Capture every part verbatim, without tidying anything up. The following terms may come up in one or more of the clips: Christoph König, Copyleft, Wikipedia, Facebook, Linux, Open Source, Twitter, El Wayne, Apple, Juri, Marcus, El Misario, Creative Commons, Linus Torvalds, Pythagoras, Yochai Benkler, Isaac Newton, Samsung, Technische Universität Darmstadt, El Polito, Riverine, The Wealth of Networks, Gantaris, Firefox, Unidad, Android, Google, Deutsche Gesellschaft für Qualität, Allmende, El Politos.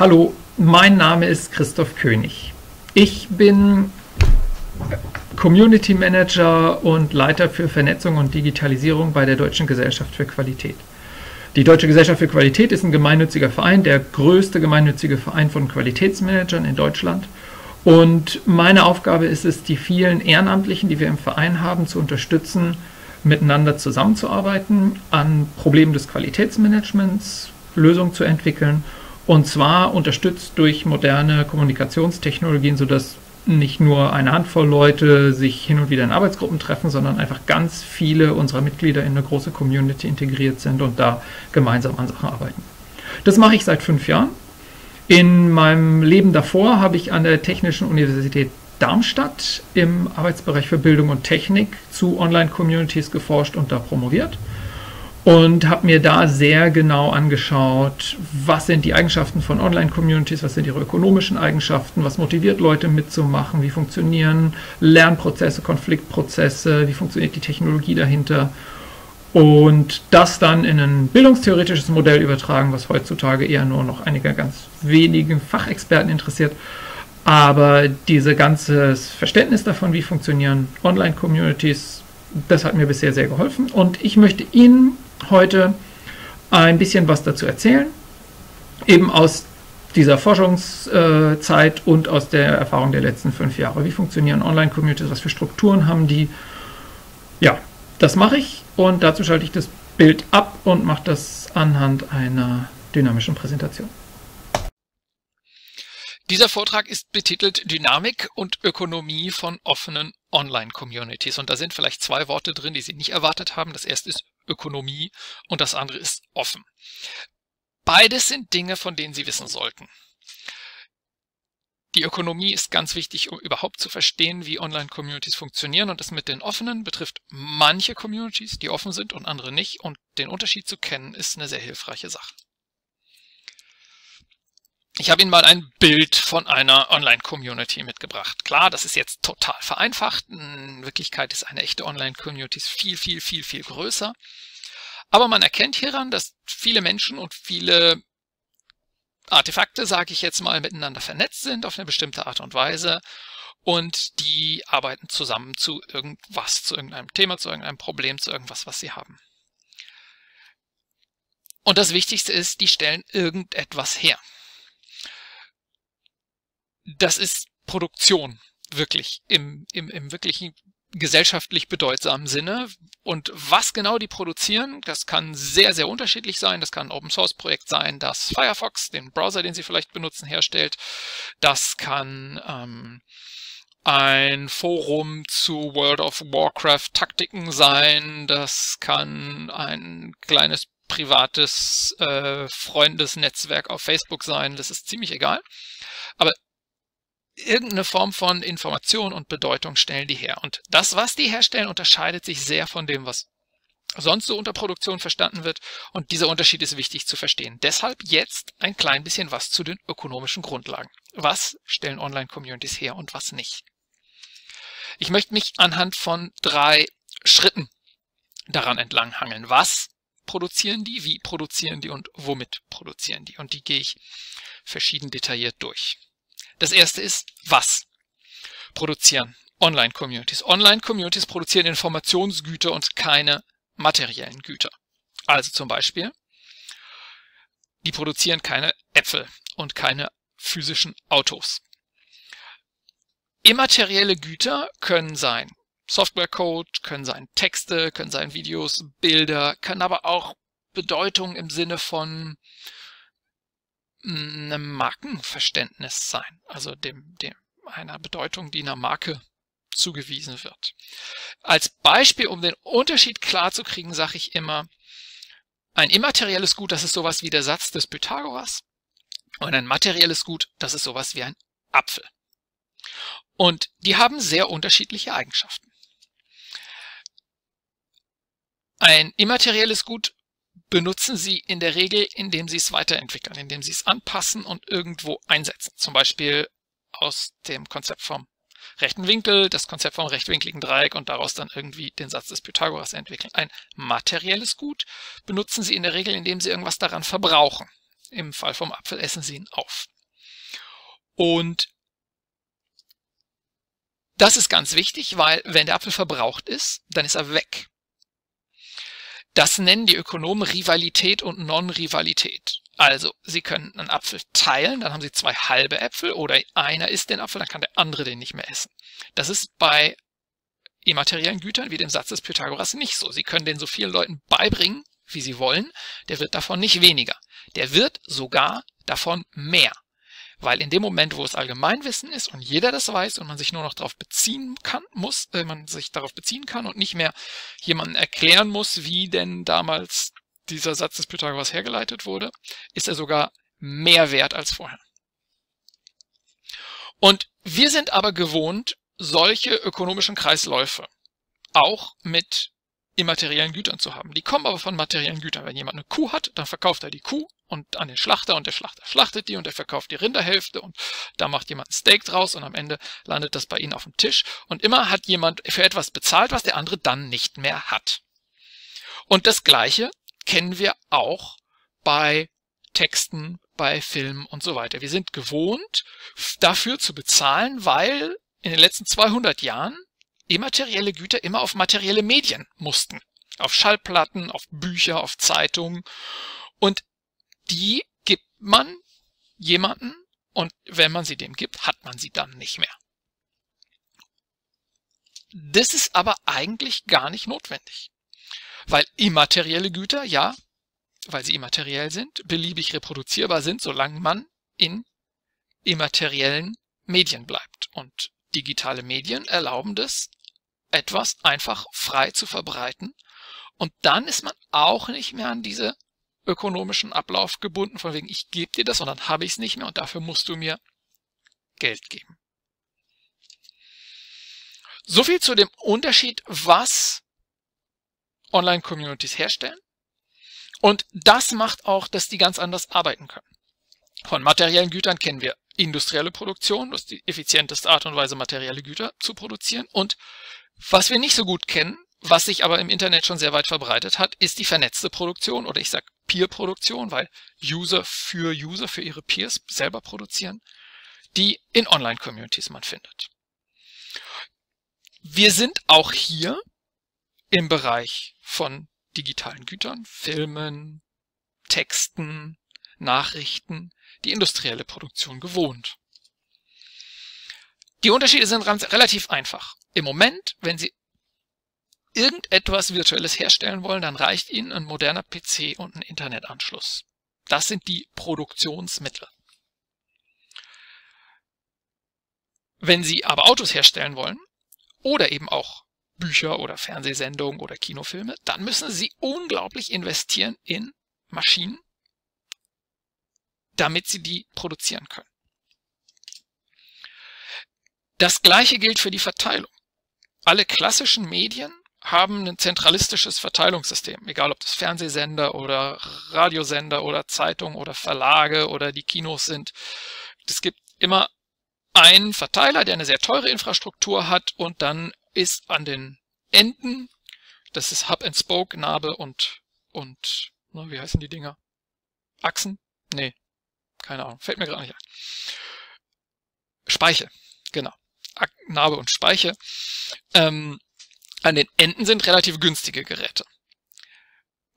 Hallo, mein Name ist Christoph König. Ich bin Community Manager und Leiter für Vernetzung und Digitalisierung bei der Deutschen Gesellschaft für Qualität. Die Deutsche Gesellschaft für Qualität ist ein gemeinnütziger Verein, der größte gemeinnützige Verein von Qualitätsmanagern in Deutschland. Und meine Aufgabe ist es, die vielen Ehrenamtlichen, die wir im Verein haben, zu unterstützen, miteinander zusammenzuarbeiten, an Problemen des Qualitätsmanagements Lösungen zu entwickeln, und zwar unterstützt durch moderne Kommunikationstechnologien, sodass nicht nur eine Handvoll Leute sich hin und wieder in Arbeitsgruppen treffen, sondern einfach ganz viele unserer Mitglieder in eine große Community integriert sind und da gemeinsam an Sachen arbeiten. Das mache ich seit fünf Jahren. In meinem Leben davor habe ich an der Technischen Universität Darmstadt im Arbeitsbereich für Bildung und Technik zu Online-Communities geforscht und da promoviert und habe mir da sehr genau angeschaut, was sind die Eigenschaften von Online-Communities, was sind ihre ökonomischen Eigenschaften, was motiviert Leute mitzumachen, wie funktionieren Lernprozesse, Konfliktprozesse, wie funktioniert die Technologie dahinter und das dann in ein bildungstheoretisches Modell übertragen, was heutzutage eher nur noch einige ganz wenige Fachexperten interessiert. Aber dieses ganze Verständnis davon, wie funktionieren Online-Communities, das hat mir bisher sehr geholfen und ich möchte Ihnen heute ein bisschen was dazu erzählen, eben aus dieser Forschungszeit und aus der Erfahrung der letzten fünf Jahre. Wie funktionieren Online-Communities, was für Strukturen haben die? Ja, das mache ich und dazu schalte ich das Bild ab und mache das anhand einer dynamischen Präsentation. Dieser Vortrag ist betitelt Dynamik und Ökonomie von offenen Online-Communities. Und da sind vielleicht zwei Worte drin, die Sie nicht erwartet haben. Das erste ist Ökonomie und das andere ist offen. Beides sind Dinge, von denen Sie wissen sollten. Die Ökonomie ist ganz wichtig, um überhaupt zu verstehen, wie Online-Communities funktionieren. Und das mit den offenen betrifft manche Communities, die offen sind und andere nicht. Und den Unterschied zu kennen, ist eine sehr hilfreiche Sache. Ich habe Ihnen mal ein Bild von einer Online-Community mitgebracht. Klar, das ist jetzt total vereinfacht. In Wirklichkeit ist eine echte Online-Community viel, viel, viel, viel größer. Aber man erkennt hieran, dass viele Menschen und viele Artefakte, sage ich jetzt mal, miteinander vernetzt sind auf eine bestimmte Art und Weise. Und die arbeiten zusammen zu irgendwas, zu irgendeinem Thema, zu irgendeinem Problem, zu irgendwas, was sie haben. Und das Wichtigste ist, die stellen irgendetwas her. Das ist Produktion, wirklich, im, im, im wirklichen gesellschaftlich bedeutsamen Sinne. Und was genau die produzieren, das kann sehr, sehr unterschiedlich sein. Das kann ein Open-Source-Projekt sein, das Firefox, den Browser, den Sie vielleicht benutzen, herstellt. Das kann ähm, ein Forum zu World of Warcraft-Taktiken sein. Das kann ein kleines privates äh, Freundesnetzwerk auf Facebook sein. Das ist ziemlich egal. Aber irgendeine Form von Information und Bedeutung stellen die her. Und das, was die herstellen, unterscheidet sich sehr von dem, was sonst so unter Produktion verstanden wird. Und dieser Unterschied ist wichtig zu verstehen. Deshalb jetzt ein klein bisschen was zu den ökonomischen Grundlagen. Was stellen Online-Communities her und was nicht? Ich möchte mich anhand von drei Schritten daran entlanghangeln. Was produzieren die, wie produzieren die und womit produzieren die? Und die gehe ich verschieden detailliert durch. Das erste ist, was produzieren Online-Communities? Online-Communities produzieren Informationsgüter und keine materiellen Güter. Also zum Beispiel, die produzieren keine Äpfel und keine physischen Autos. Immaterielle Güter können sein Softwarecode, können sein Texte, können sein Videos, Bilder, können aber auch Bedeutung im Sinne von einem Markenverständnis sein, also dem, dem einer Bedeutung, die einer Marke zugewiesen wird. Als Beispiel, um den Unterschied klar zu kriegen, sage ich immer, ein immaterielles Gut, das ist sowas wie der Satz des Pythagoras und ein materielles Gut, das ist sowas wie ein Apfel. Und die haben sehr unterschiedliche Eigenschaften. Ein immaterielles Gut benutzen Sie in der Regel, indem Sie es weiterentwickeln, indem Sie es anpassen und irgendwo einsetzen. Zum Beispiel aus dem Konzept vom rechten Winkel, das Konzept vom rechtwinkligen Dreieck und daraus dann irgendwie den Satz des Pythagoras entwickeln. Ein materielles Gut benutzen Sie in der Regel, indem Sie irgendwas daran verbrauchen. im Fall vom Apfel essen sie ihn auf. Und das ist ganz wichtig, weil wenn der Apfel verbraucht ist, dann ist er weg. Das nennen die Ökonomen Rivalität und Non-Rivalität. Also, Sie können einen Apfel teilen, dann haben Sie zwei halbe Äpfel oder einer isst den Apfel, dann kann der andere den nicht mehr essen. Das ist bei immateriellen Gütern wie dem Satz des Pythagoras nicht so. Sie können den so vielen Leuten beibringen, wie Sie wollen, der wird davon nicht weniger. Der wird sogar davon mehr. Weil in dem Moment, wo es Allgemeinwissen ist und jeder das weiß und man sich nur noch darauf beziehen kann, muss, äh, man sich darauf beziehen kann und nicht mehr jemandem erklären muss, wie denn damals dieser Satz des Pythagoras hergeleitet wurde, ist er sogar mehr wert als vorher. Und wir sind aber gewohnt, solche ökonomischen Kreisläufe auch mit immateriellen Gütern zu haben. Die kommen aber von materiellen Gütern. Wenn jemand eine Kuh hat, dann verkauft er die Kuh und an den Schlachter und der Schlachter schlachtet die und er verkauft die Rinderhälfte und da macht jemand ein Steak draus und am Ende landet das bei ihnen auf dem Tisch und immer hat jemand für etwas bezahlt, was der andere dann nicht mehr hat. Und das Gleiche kennen wir auch bei Texten, bei Filmen und so weiter. Wir sind gewohnt, dafür zu bezahlen, weil in den letzten zweihundert Jahren immaterielle Güter immer auf materielle Medien mussten. Auf Schallplatten, auf Bücher, auf Zeitungen. Und die gibt man jemanden und wenn man sie dem gibt, hat man sie dann nicht mehr. Das ist aber eigentlich gar nicht notwendig. Weil immaterielle Güter, ja, weil sie immateriell sind, beliebig reproduzierbar sind, solange man in immateriellen Medien bleibt. Und digitale Medien erlauben das, etwas einfach frei zu verbreiten. Und dann ist man auch nicht mehr an diesen ökonomischen Ablauf gebunden, von wegen, ich gebe dir das und dann habe ich es nicht mehr und dafür musst du mir Geld geben. So viel zu dem Unterschied, was Online-Communities herstellen. Und das macht auch, dass die ganz anders arbeiten können. Von materiellen Gütern kennen wir industrielle Produktion, das ist die effizienteste Art und Weise, materielle Güter zu produzieren. Und was wir nicht so gut kennen, was sich aber im Internet schon sehr weit verbreitet hat, ist die vernetzte Produktion oder ich sage Peer-Produktion, weil User für User, für ihre Peers selber produzieren, die in Online-Communities man findet. Wir sind auch hier im Bereich von digitalen Gütern, Filmen, Texten, Nachrichten, die industrielle Produktion gewohnt. Die Unterschiede sind ganz, relativ einfach. Im Moment, wenn Sie irgendetwas Virtuelles herstellen wollen, dann reicht Ihnen ein moderner P C und ein Internetanschluss. Das sind die Produktionsmittel. Wenn Sie aber Autos herstellen wollen oder eben auch Bücher oder Fernsehsendungen oder Kinofilme, dann müssen Sie unglaublich investieren in Maschinen, damit sie die produzieren können. Das Gleiche gilt für die Verteilung. Alle klassischen Medien haben ein zentralistisches Verteilungssystem, egal ob das Fernsehsender oder Radiosender oder Zeitungen oder Verlage oder die Kinos sind. Es gibt immer einen Verteiler, der eine sehr teure Infrastruktur hat und dann ist an den Enden, das ist Hub and Spoke, Narbe und, und na, wie heißen die Dinger? Achsen? Nee. Keine Ahnung, fällt mir gerade nicht ein. Speiche, genau. Narbe und Speiche. Ähm, an den Enden sind relativ günstige Geräte.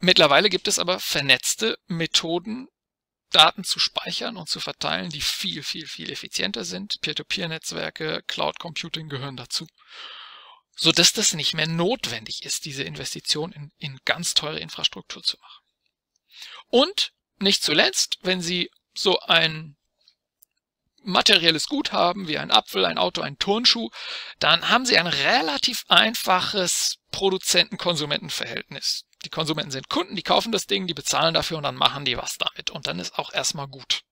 Mittlerweile gibt es aber vernetzte Methoden, Daten zu speichern und zu verteilen, die viel, viel, viel effizienter sind. Peer-to-Peer-Netzwerke, Cloud Computing gehören dazu. Sodass das nicht mehr notwendig ist, diese Investition in, in ganz teure Infrastruktur zu machen. Und nicht zuletzt, wenn Sie so ein materielles Gut haben, wie ein Apfel, ein Auto, ein Turnschuh, dann haben Sie ein relativ einfaches Produzenten-Konsumenten-Verhältnis. Die Konsumenten sind Kunden, die kaufen das Ding, die bezahlen dafür und dann machen die was damit. Und dann ist auch erstmal gut.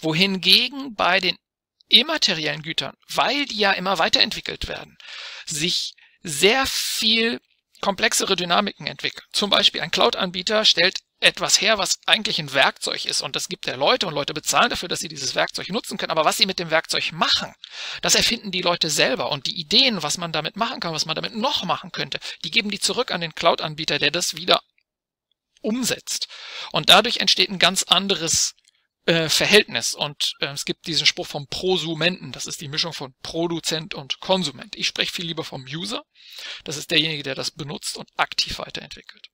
Wohingegen bei den immateriellen Gütern, weil die ja immer weiterentwickelt werden, sich sehr viel komplexere Dynamiken entwickeln. Zum Beispiel ein Cloud-Anbieter stellt etwas her, was eigentlich ein Werkzeug ist und das gibt der Leute und Leute bezahlen dafür, dass sie dieses Werkzeug nutzen können, aber was sie mit dem Werkzeug machen, das erfinden die Leute selber und die Ideen, was man damit machen kann, was man damit noch machen könnte, die geben die zurück an den Cloud-Anbieter, der das wieder umsetzt und dadurch entsteht ein ganz anderes äh, Verhältnis. Und äh, es gibt diesen Spruch vom Prosumenten. Das ist die Mischung von Produzent und Konsument. Ich spreche viel lieber vom User. Das ist derjenige, der das benutzt und aktiv weiterentwickelt.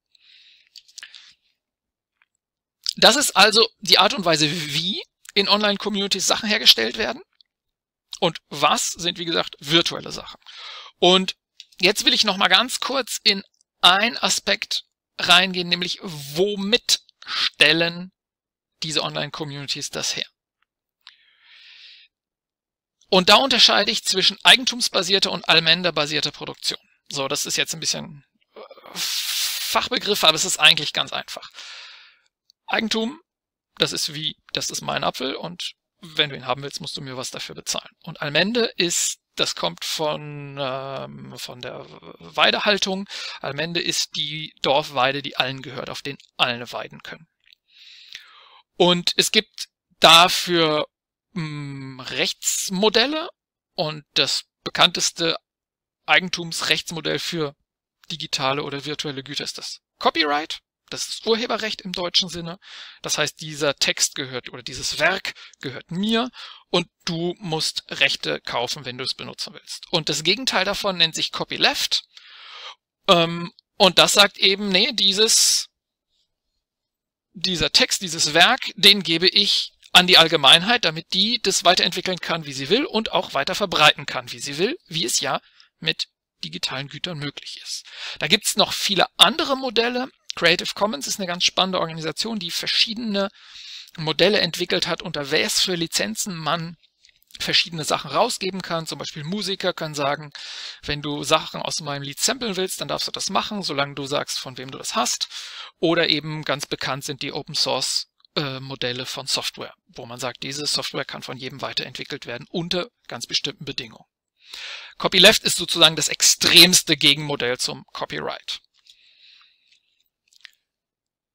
Das ist also die Art und Weise, wie in Online-Communities Sachen hergestellt werden. Und was sind, wie gesagt, virtuelle Sachen. Und jetzt will ich noch mal ganz kurz in einen Aspekt reingehen, nämlich womit stellen diese Online-Communities das her? Und da unterscheide ich zwischen eigentumsbasierter und allmänderbasierter Produktion. So, das ist jetzt ein bisschen Fachbegriff, aber es ist eigentlich ganz einfach. Eigentum, das ist wie, das ist mein Apfel und wenn du ihn haben willst, musst du mir was dafür bezahlen. Und Allmende ist, das kommt von, ähm, von der Weidehaltung. Allmende ist die Dorfweide, die allen gehört, auf den alle weiden können. Und es gibt dafür mh, Rechtsmodelle und das bekannteste Eigentumsrechtsmodell für digitale oder virtuelle Güter ist das Copyright. Das ist Urheberrecht im deutschen Sinne. Das heißt, dieser Text gehört oder dieses Werk gehört mir und du musst Rechte kaufen, wenn du es benutzen willst. Und das Gegenteil davon nennt sich Copyleft. Und das sagt eben, nee, dieses, dieser Text, dieses Werk, den gebe ich an die Allgemeinheit, damit die das weiterentwickeln kann, wie sie will und auch weiter verbreiten kann, wie sie will, wie es ja mit digitalen Gütern möglich ist. Da gibt es noch viele andere Modelle. Creative Commons ist eine ganz spannende Organisation, die verschiedene Modelle entwickelt hat, unter was für Lizenzen man verschiedene Sachen rausgeben kann. Zum Beispiel Musiker können sagen, wenn du Sachen aus meinem Lied samplen willst, dann darfst du das machen, solange du sagst, von wem du das hast. Oder eben ganz bekannt sind die Open Source äh, Modelle von Software, wo man sagt, diese Software kann von jedem weiterentwickelt werden unter ganz bestimmten Bedingungen. Copyleft ist sozusagen das extremste Gegenmodell zum Copyright.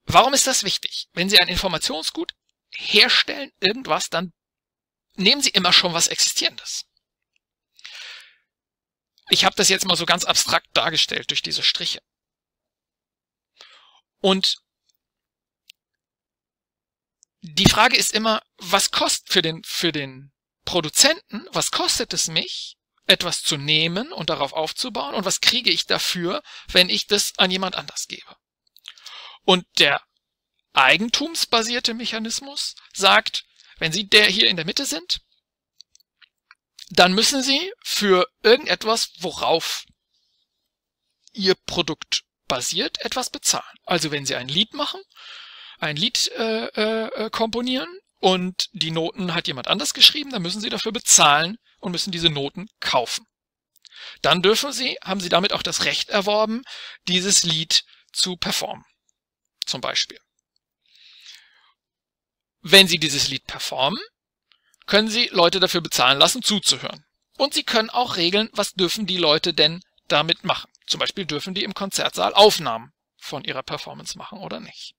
Warum ist das wichtig? Wenn Sie ein Informationsgut herstellen, irgendwas, dann nehmen Sie immer schon was Existierendes. Ich habe das jetzt mal so ganz abstrakt dargestellt durch diese Striche. Und die Frage ist immer, was kostet für den, für den Produzenten, was kostet es mich, etwas zu nehmen und darauf aufzubauen und was kriege ich dafür, wenn ich das an jemand anders gebe? Und der eigentumsbasierte Mechanismus sagt, wenn Sie der hier in der Mitte sind, dann müssen Sie für irgendetwas, worauf Ihr Produkt basiert, etwas bezahlen. Also wenn Sie ein Lied machen, ein Lied äh, äh, komponieren und die Noten hat jemand anders geschrieben, dann müssen Sie dafür bezahlen und müssen diese Noten kaufen. Dann dürfen Sie, haben Sie damit auch das Recht erworben, dieses Lied zu performen. Zum Beispiel. Wenn Sie dieses Lied performen, können Sie Leute dafür bezahlen lassen, zuzuhören. Und Sie können auch regeln, was dürfen die Leute denn damit machen. Zum Beispiel dürfen die im Konzertsaal Aufnahmen von ihrer Performance machen oder nicht.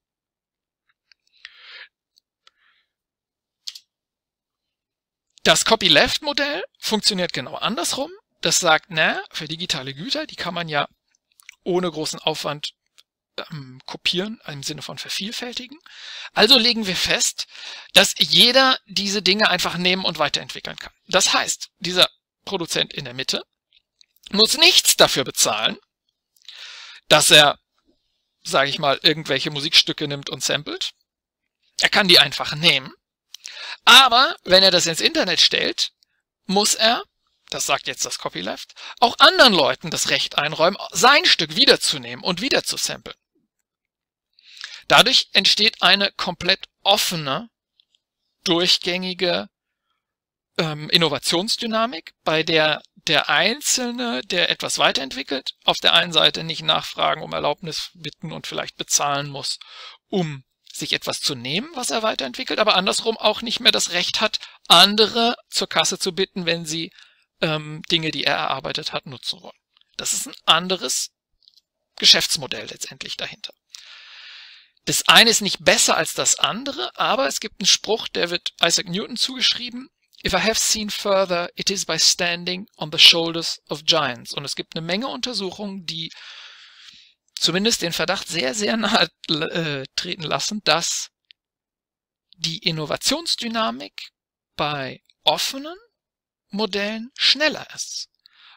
Das Copyleft-Modell funktioniert genau andersrum. Das sagt, na, für digitale Güter, die kann man ja ohne großen Aufwand Ähm, kopieren, im Sinne von vervielfältigen. Also legen wir fest, dass jeder diese Dinge einfach nehmen und weiterentwickeln kann. Das heißt, dieser Produzent in der Mitte muss nichts dafür bezahlen, dass er, sage ich mal, irgendwelche Musikstücke nimmt und samplet. Er kann die einfach nehmen. Aber wenn er das ins Internet stellt, muss er, das sagt jetzt das Copyleft, auch anderen Leuten das Recht einräumen, sein Stück wiederzunehmen und wieder zu samplen. Dadurch entsteht eine komplett offene, durchgängige ähm, Innovationsdynamik, bei der der Einzelne, der etwas weiterentwickelt, auf der einen Seite nicht nachfragen, um Erlaubnis bitten und vielleicht bezahlen muss, um sich etwas zu nehmen, was er weiterentwickelt, aber andersrum auch nicht mehr das Recht hat, andere zur Kasse zu bitten, wenn sie ähm, Dinge, die er erarbeitet hat, nutzen wollen. Das ist ein anderes Geschäftsmodell letztendlich dahinter. Das eine ist nicht besser als das andere, aber es gibt einen Spruch, der wird Isaac Newton zugeschrieben. If I have seen further, it is by standing on the shoulders of giants. Und es gibt eine Menge Untersuchungen, die zumindest den Verdacht sehr, sehr nahe äh, treten lassen, dass die Innovationsdynamik bei offenen Modellen schneller ist,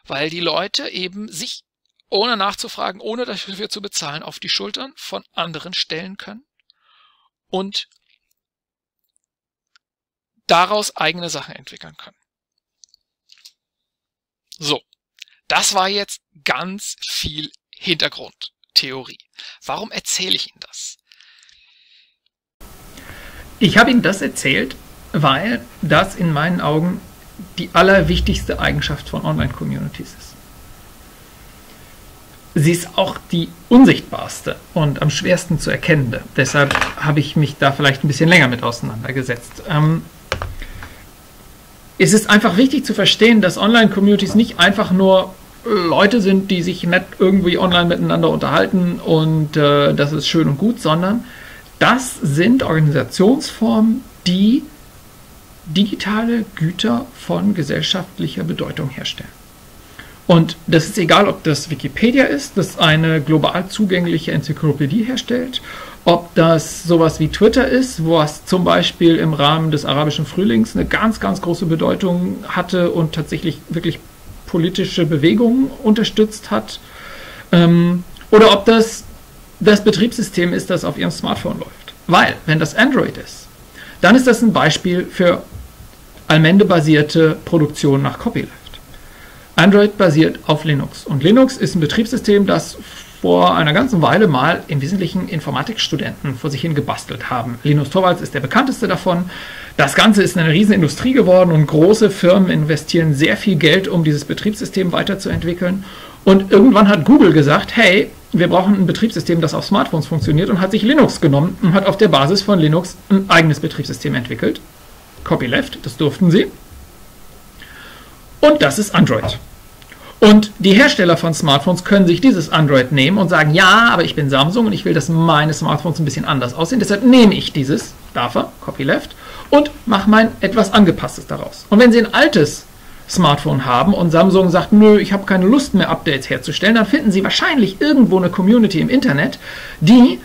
weil die Leute eben sich, ohne nachzufragen, ohne dafür zu bezahlen, auf die Schultern von anderen stellen können und daraus eigene Sachen entwickeln können. So, das war jetzt ganz viel Hintergrundtheorie. Warum erzähle ich Ihnen das? Ich habe Ihnen das erzählt, weil das in meinen Augen die allerwichtigste Eigenschaft von Online-Communities ist. Sie ist auch die unsichtbarste und am schwersten zu erkennende. Deshalb habe ich mich da vielleicht ein bisschen länger mit auseinandergesetzt. Ähm, es ist einfach wichtig zu verstehen, dass Online-Communities nicht einfach nur Leute sind, die sich nett irgendwie online miteinander unterhalten und äh, das ist schön und gut, sondern das sind Organisationsformen, die digitale Güter von gesellschaftlicher Bedeutung herstellen. Und das ist egal, ob das Wikipedia ist, das eine global zugängliche Enzyklopädie herstellt, ob das sowas wie Twitter ist, was zum Beispiel im Rahmen des arabischen Frühlings eine ganz, ganz große Bedeutung hatte und tatsächlich wirklich politische Bewegungen unterstützt hat, ähm, oder ob das das Betriebssystem ist, das auf Ihrem Smartphone läuft. Weil, wenn das Android ist, dann ist das ein Beispiel für Allmende-basierte Produktion nach Copyleft. Android basiert auf Linux und Linux ist ein Betriebssystem, das vor einer ganzen Weile mal im Wesentlichen Informatikstudenten vor sich hin gebastelt haben. Linus Torvalds ist der bekannteste davon. Das Ganze ist eine riesen Industrie geworden und große Firmen investieren sehr viel Geld, um dieses Betriebssystem weiterzuentwickeln. Und irgendwann hat Google gesagt, hey, wir brauchen ein Betriebssystem, das auf Smartphones funktioniert, und hat sich Linux genommen und hat auf der Basis von Linux ein eigenes Betriebssystem entwickelt. Copyleft, das durften sie. Und das ist Android. Und die Hersteller von Smartphones können sich dieses Android nehmen und sagen, ja, aber ich bin Samsung und ich will, dass meine Smartphones ein bisschen anders aussehen, deshalb nehme ich dieses, darf er, Copyleft, und mache mein etwas angepasstes daraus. Und wenn Sie ein altes Smartphone haben und Samsung sagt, nö, ich habe keine Lust mehr, Updates herzustellen, dann finden Sie wahrscheinlich irgendwo eine Community im Internet, die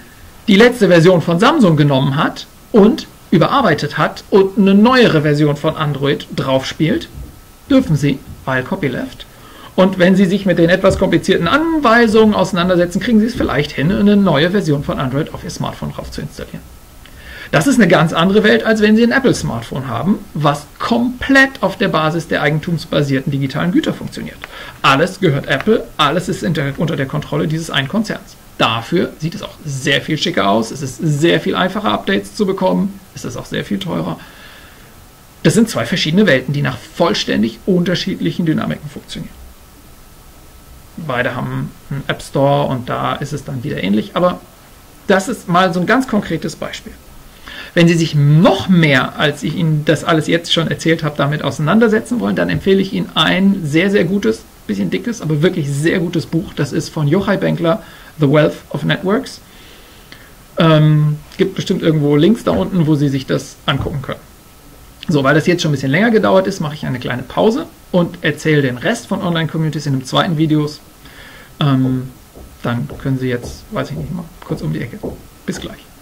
die letzte Version von Samsung genommen hat und überarbeitet hat und eine neuere Version von Android draufspielt. Dürfen Sie, weil Copyleft. Und wenn Sie sich mit den etwas komplizierten Anweisungen auseinandersetzen, kriegen Sie es vielleicht hin, eine neue Version von Android auf Ihr Smartphone drauf zu installieren. Das ist eine ganz andere Welt, als wenn Sie ein Apple-Smartphone haben, was komplett auf der Basis der eigentumsbasierten digitalen Güter funktioniert. Alles gehört Apple, alles ist unter der Kontrolle dieses einen Konzerns. Dafür sieht es auch sehr viel schicker aus, es ist sehr viel einfacher, Updates zu bekommen, es ist auch sehr viel teurer. Das sind zwei verschiedene Welten, die nach vollständig unterschiedlichen Dynamiken funktionieren. Beide haben einen App Store und da ist es dann wieder ähnlich, aber das ist mal so ein ganz konkretes Beispiel. Wenn Sie sich noch mehr, als ich Ihnen das alles jetzt schon erzählt habe, damit auseinandersetzen wollen, dann empfehle ich Ihnen ein sehr, sehr gutes, bisschen dickes, aber wirklich sehr gutes Buch. Das ist von Yochai Benkler, The Wealth of Networks. Ähm, gibt bestimmt irgendwo Links da unten, wo Sie sich das angucken können. So, weil das jetzt schon ein bisschen länger gedauert ist, mache ich eine kleine Pause und erzähle den Rest von Online-Communities in einem zweiten Video. Ähm, dann können Sie jetzt, weiß ich nicht mal, kurz um die Ecke. Bis gleich.